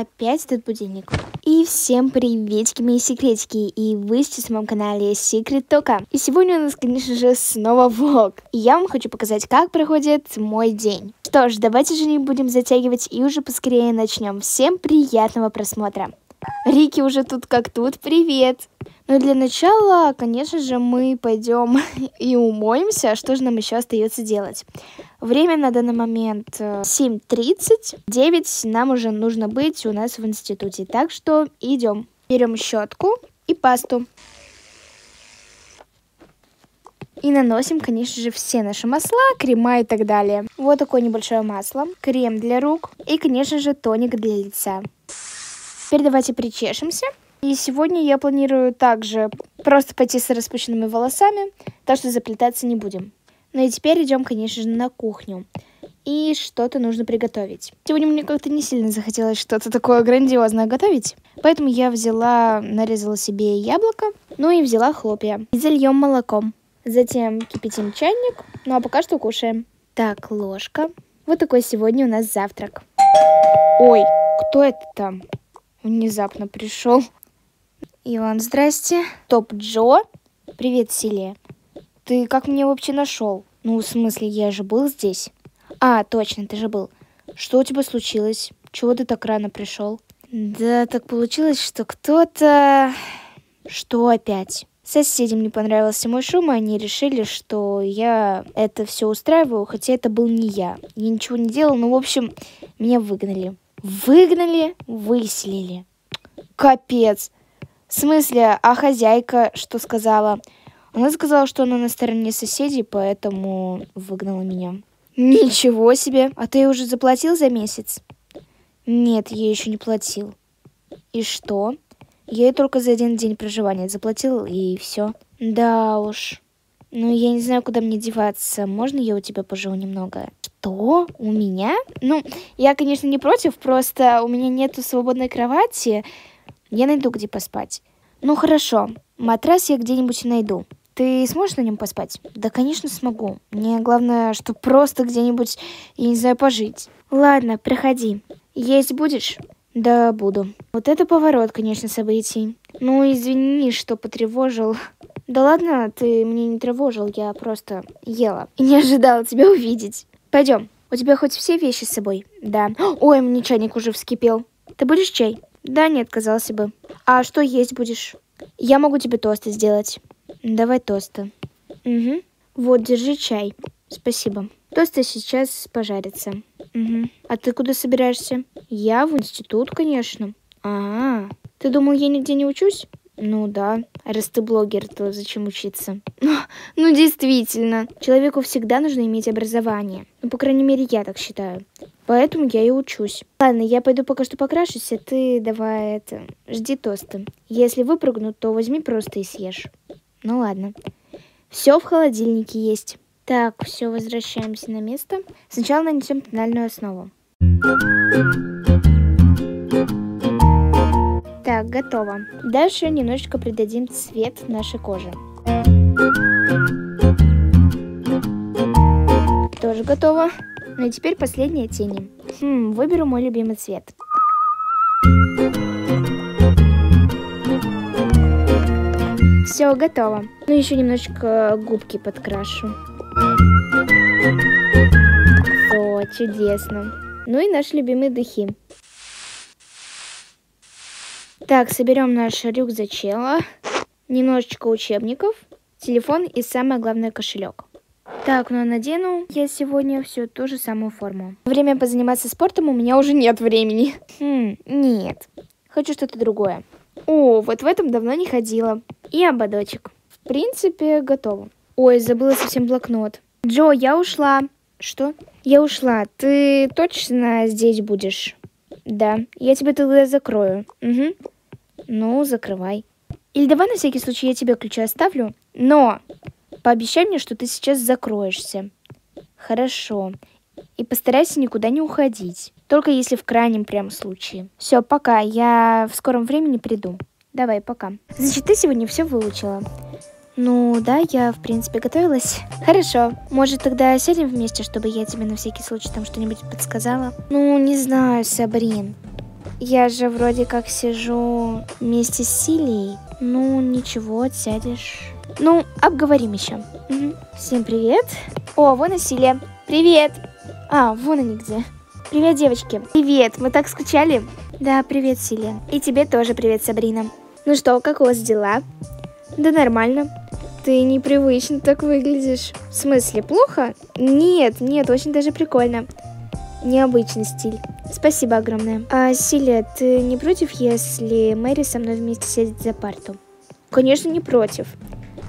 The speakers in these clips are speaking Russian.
Опять этот будильник. И всем приветики, мои секретики, и вы сейчас на моем канале Секрет Тока. И сегодня у нас, конечно же, снова влог. И я вам хочу показать, как проходит мой день. Что ж, давайте же не будем затягивать и уже поскорее начнем. Всем приятного просмотра. Рики уже тут как тут, привет! Но для начала, конечно же, мы пойдем и умоемся. Что же нам еще остается делать? Время на данный момент 7:30. 9 нам уже нужно быть у нас в институте. Так что идем. Берем щетку и пасту. И наносим, конечно же, все наши масла, крема и так далее. Вот такое небольшое масло. Крем для рук. И, конечно же, тоник для лица. Теперь давайте причешемся. И сегодня я планирую также просто пойти с распущенными волосами, так что заплетаться не будем. Ну и теперь идем, конечно же, на кухню. И что-то нужно приготовить. Сегодня мне как-то не сильно захотелось что-то такое грандиозное готовить. Поэтому я взяла, нарезала себе яблоко, ну и взяла хлопья. И зальем молоком. Затем кипятим чайник, ну а пока что кушаем. Так, ложка. Вот такой сегодня у нас завтрак. Ой, кто это там? Внезапно пришел. Иван, здрасте. Топ Джо. Привет, Силия. Ты как меня вообще нашел? Ну, в смысле, я же был здесь. А, точно, ты же был. Что у тебя случилось? Чего ты так рано пришел? Да, так получилось, что кто-то... Что опять? Соседям не понравился мой шум, и они решили, что я это все устраиваю, хотя это был не я. Я ничего не делала, но, в общем, меня выгнали. Выгнали, выселили. Капец. В смысле, а хозяйка что сказала? Она сказала, что она на стороне соседей, поэтому выгнала меня. Ничего себе! А ты уже заплатил за месяц? Нет, я еще не платил. И что? Я ей только за один день проживания заплатил, и все. Да уж. Ну, я не знаю, куда мне деваться. Можно я у тебя поживу немного? Что? У меня? Ну, я, конечно, не против, просто у меня нету свободной кровати. Я найду, где поспать. Ну, хорошо. Матрас я где-нибудь найду. Ты сможешь на нем поспать? Да, конечно, смогу. Мне главное, что просто где-нибудь, я не знаю, пожить. Ладно, проходи. Есть будешь? Да, буду. Вот это поворот, конечно, событий. Ну, извини, что потревожил. Да ладно, ты мне не тревожил, я просто ела. И не ожидала тебя увидеть. Пойдем. У тебя хоть все вещи с собой? Да. Ой, мне чайник уже вскипел. Ты будешь чай? Да, не отказался бы. А что есть будешь? Я могу тебе тосты сделать. Давай тосты. Угу. Вот, держи чай. Спасибо. Тосты сейчас пожарятся. Угу. А ты куда собираешься? Я в институт, конечно. А-а-а. Ты думал, я нигде не учусь? Ну да. Раз ты блогер, то зачем учиться? Ну действительно. Человеку всегда нужно иметь образование. Ну, по крайней мере, я так считаю. Поэтому я и учусь. Ладно, я пойду пока что покрашусь, а ты давай это... Жди тосты. Если выпрыгнут, то возьми просто и съешь. Ну ладно. Все в холодильнике есть. Так, все, возвращаемся на место. Сначала нанесем тональную основу. Так, готово. Дальше немножечко придадим цвет нашей коже. Тоже готово. Ну и теперь последние тени. Выберу мой любимый цвет. Все, готово. Ну еще немножечко губки подкрашу. О, чудесно. Ну и наши любимые духи. Так, соберем наш рюкзачело, немножечко учебников, телефон и, самое главное, кошелек. Так, ну надену я сегодня всю ту же самую форму. Время позаниматься спортом у меня уже нет времени. Нет. Хочу что-то другое. О, вот в этом давно не ходила. И ободочек. В принципе, готово. Ой, забыла совсем блокнот. Джо, я ушла. Что? Я ушла. Ты точно здесь будешь? Да. Я тебя тогда закрою. Угу. Ну, закрывай. Или давай на всякий случай я тебе ключи оставлю, но пообещай мне, что ты сейчас закроешься. Хорошо. И постарайся никуда не уходить. Только если в крайнем прям случае. Все, пока. Я в скором времени приду. Давай, пока. Значит, ты сегодня все выучила? Ну да, я в принципе готовилась. Хорошо. Может, тогда сядем вместе, чтобы я тебе на всякий случай там что-нибудь подсказала? Ну, не знаю, Сабрин. Я же вроде как сижу вместе с Силией. Ну, ничего, отсядешь. Ну, обговорим еще. Угу. Всем привет. О, вон и Силия. Привет. А, вон они где. Привет, девочки. Привет, мы так скучали. Да, привет, Силия. И тебе тоже привет, Сабрина. Ну что, как у вас дела? Да нормально. Ты непривычно так выглядишь. В смысле, плохо? Нет, нет, очень даже прикольно. Необычный стиль. Спасибо огромное. А, Силия, ты не против, если Мэри со мной вместе сядет за парту? Конечно, не против.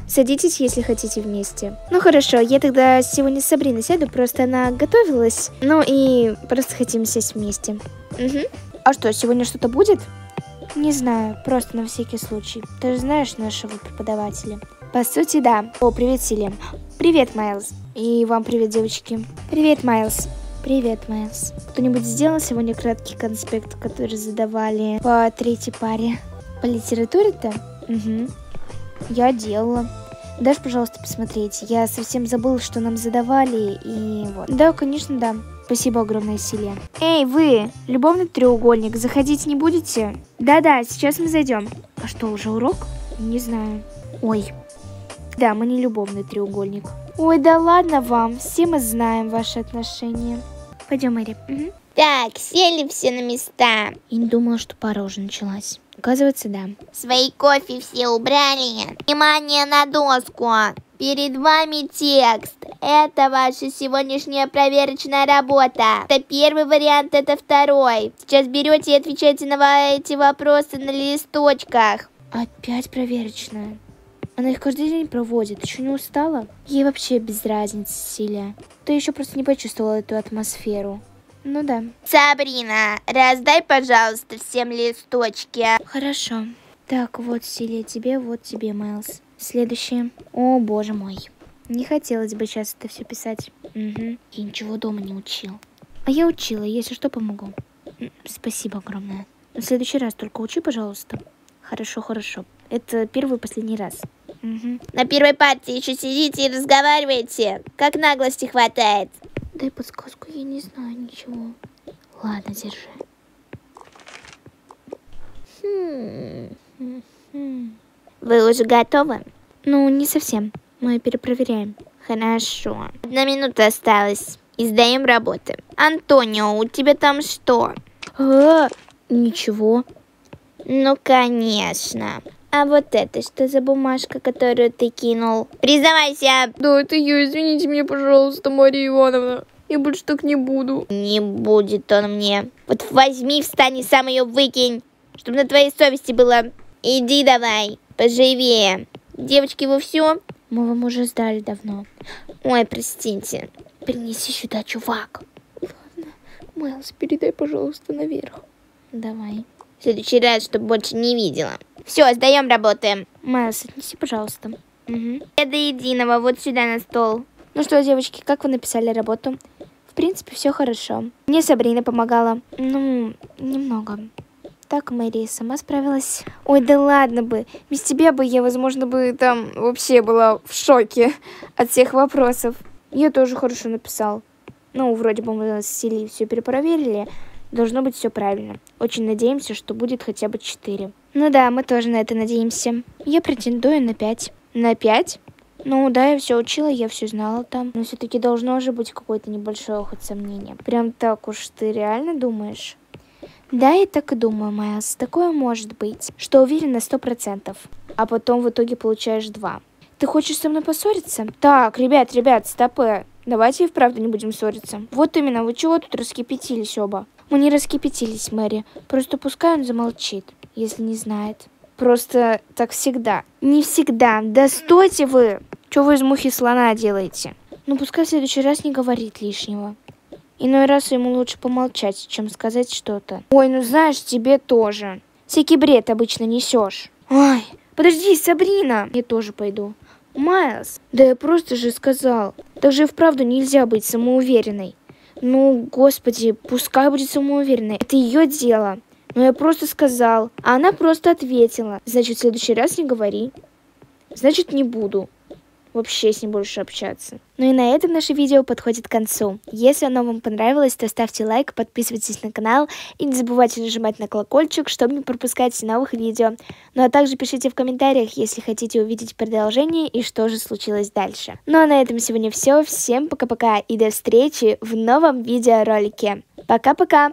Садитесь, если хотите, вместе. Ну хорошо, я тогда сегодня с Сабриной сяду, просто она готовилась. Ну и просто хотим сесть вместе. Угу. А что, сегодня что-то будет? Не знаю, просто на всякий случай. Ты же знаешь нашего преподавателя. По сути, да. О, привет, Силия. Привет, Майлз. И вам привет, девочки. Привет, Майлз. Привет, Майлз. Кто-нибудь сделал сегодня краткий конспект, который задавали по третьей паре? По литературе-то? Угу. Я делала. Дашь, пожалуйста, посмотреть? Я совсем забыла, что нам задавали, и вот. Да, конечно, да. Спасибо огромное, Силия. Эй, вы! Любовный треугольник, заходить не будете? Да-да, сейчас мы зайдем. А что, уже урок? Не знаю. Ой. Да, мы не любовный треугольник. Ой, да ладно вам, все мы знаем ваши отношения. Пойдем, Мэри. Угу. Так, сели все на места. И не думала, что пара уже началась. Оказывается, да. Свои кофе все убрали. Внимание на доску. Перед вами текст. Это ваша сегодняшняя проверочная работа. Это первый вариант, это второй. Сейчас берете и отвечаете на эти вопросы на листочках. Опять проверочная. Она их каждый день проводит. Еще не устала? Ей вообще без разницы, Силия. Ты еще просто не почувствовала эту атмосферу. Ну да. Сабрина, раздай, пожалуйста, всем листочки. Хорошо. Так, вот, Силия, тебе, вот тебе, Майлз. Следующее. О, боже мой. Не хотелось бы сейчас это все писать. Угу. Я ничего дома не учил. А я учила, если что, помогу. Спасибо огромное. В следующий раз только учи, пожалуйста. Хорошо, хорошо. Это первый и последний раз. Угу. На первой партии еще сидите и разговариваете. Как наглости хватает. Дай подсказку, я не знаю ничего. Ладно, держи. Вы уже готовы? Ну, не совсем. Мы перепроверяем. Хорошо. 1 минута осталась. И сдаем работы. Антонио, у тебя там что? Ничего. Ну, конечно. А вот это что за бумажка, которую ты кинул? Признавайся! Да, это я, извините меня, пожалуйста, Мария Ивановна. Я больше так не буду. Не будет он мне. Вот возьми, встань и сам ее выкинь, чтобы на твоей совести было. Иди давай, поживее. Девочки, вы все? Мы вам уже сдали давно. Ой, простите. Принеси сюда, чувак. Ладно, Майлз, передай, пожалуйста, наверх. Давай. В следующий раз, чтобы больше не видела. Все, сдаем работы. Майлз, отнеси, пожалуйста. Угу. Я до единого, вот сюда на стол. Ну что, девочки, как вы написали работу? В принципе, все хорошо. Мне Сабрина помогала. Ну, немного. Так Мэри сама справилась. Ой, да ладно бы. Без тебя бы я, возможно, бы там вообще была в шоке от всех вопросов. Я тоже хорошо написал. Ну, вроде бы мы с Силией все перепроверили. Должно быть все правильно. Очень надеемся, что будет хотя бы 4. Ну да, мы тоже на это надеемся. Я претендую на 5. На 5? Ну да, я все учила, я все знала там. Но все-таки должно же быть какое-то небольшое хоть сомнение. Прям так уж ты реально думаешь? Да, я так и думаю, Майлз. Такое может быть, что уверен на 100%. А потом в итоге получаешь 2. Ты хочешь со мной поссориться? Так, ребят, стопы. Давайте и вправду не будем ссориться. Вот именно, вы чего тут раскипятились оба? Мы не раскипятились, Мэри. Просто пускай он замолчит, если не знает. Просто так всегда. Не всегда. Да стойте вы! Чего вы из мухи слона делаете? Ну, пускай в следующий раз не говорит лишнего. Иной раз ему лучше помолчать, чем сказать что-то. Ой, ну знаешь, тебе тоже. Всякий бред обычно несешь. Ой, подожди, Сабрина! Я тоже пойду. Майлз, да я просто же сказал. Так же и вправду нельзя быть самоуверенной. Ну, господи, пускай будет самоуверенной. Это ее дело. Но я просто сказал, а она просто ответила. Значит, в следующий раз не говори. Значит, не буду. вообще с ним больше общаться. Ну и на этом наше видео подходит к концу. Если оно вам понравилось, то ставьте лайк, подписывайтесь на канал и не забывайте нажимать на колокольчик, чтобы не пропускать новых видео. Ну а также пишите в комментариях, если хотите увидеть продолжение и что же случилось дальше. Ну а на этом сегодня все. Всем пока-пока и до встречи в новом видеоролике. Пока-пока!